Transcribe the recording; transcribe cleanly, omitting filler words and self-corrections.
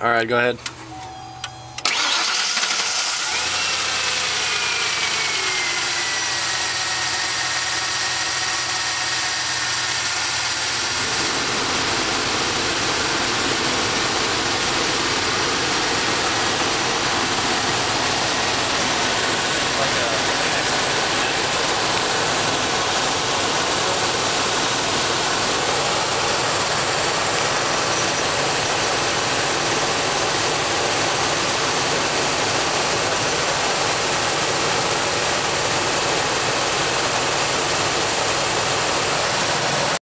All right, go ahead.